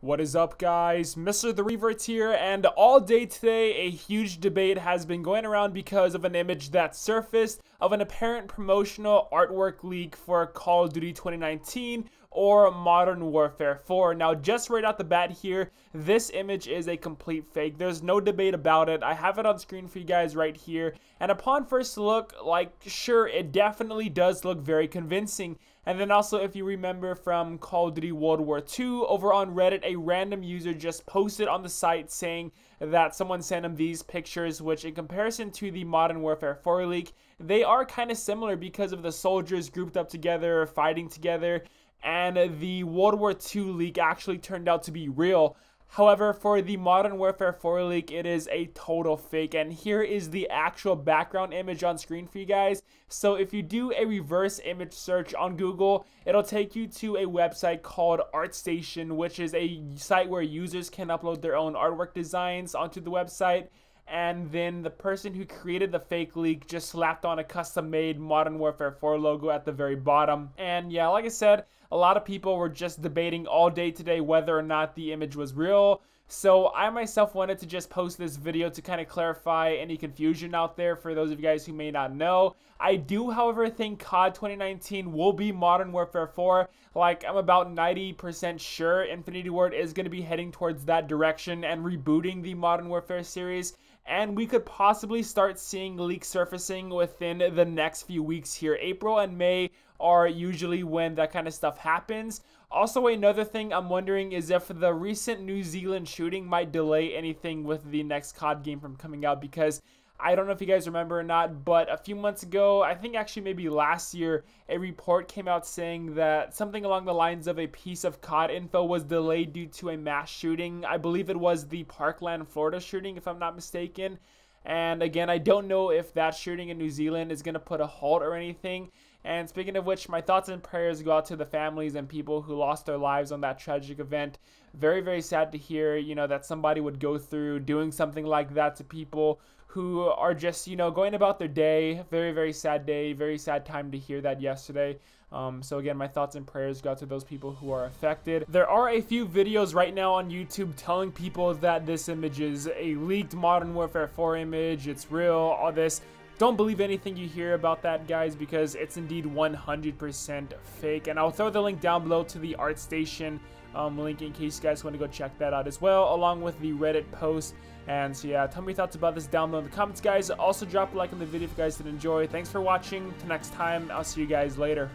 What is up, guys? MrTheRevertz here, and all day today a huge debate has been going around because of an image that surfaced of an apparent promotional artwork leak for Call of Duty 2019 or Modern Warfare 4. Now, just right out the bat here, this image is a complete fake. There's no debate about it. I have it on screen for you guys right here, and upon first look, like, sure, it definitely does look very convincing. And then also, if you remember from Call of Duty World War II, over on Reddit, a random user just posted on the site saying that someone sent him these pictures, which in comparison to the Modern Warfare 4 leak, they are kind of similar because of the soldiers grouped up together, fighting together, and the World War II leak actually turned out to be real. However, for the Modern Warfare 4 leak, it is a total fake, and here is the actual background image on screen for you guys. So if you do a reverse image search on Google, it'll take you to a website called ArtStation, which is a site where users can upload their own artwork designs onto the website. And then the person who created the fake leak just slapped on a custom-made Modern Warfare 4 logo at the very bottom. And yeah, like I said, a lot of people were just debating all day today whether or not the image was real. So I myself wanted to just post this video to kind of clarify any confusion out there for those of you guys who may not know. I do, however, think COD 2019 will be Modern Warfare 4. Like, I'm about 90% sure Infinity Ward is going to be heading towards that direction and rebooting the Modern Warfare series. And we could possibly start seeing leaks surfacing within the next few weeks here. April and May are usually when that kind of stuff happens. Also, another thing I'm wondering is if the recent New Zealand shooting might delay anything with the next COD game from coming out, because I don't know if you guys remember or not, but a few months ago, I think actually maybe last year, a report came out saying that something along the lines of a piece of COD info was delayed due to a mass shooting. I believe it was the Parkland, Florida shooting, if I'm not mistaken. And again, I don't know if that shooting in New Zealand is going to put a halt or anything. And speaking of which, my thoughts and prayers go out to the families and people who lost their lives on that tragic event. Very, very sad to hear, you know, that somebody would go through doing something like that to people who are just, you know, going about their day. Very, very sad day. Very sad time to hear that yesterday. So again, my thoughts and prayers go out to those people who are affected. There are a few videos right now on YouTube telling people that this image is a leaked Modern Warfare 4 image. It's real, all this. Don't believe anything you hear about that, guys, because it's indeed 100% fake. And I'll throw the link down below to the ArtStation link in case you guys want to go check that out as well, along with the Reddit post. And so yeah, tell me your thoughts about this down below in the comments, guys. Also, drop a like on the video if you guys did enjoy. Thanks for watching. Till next time, I'll see you guys later.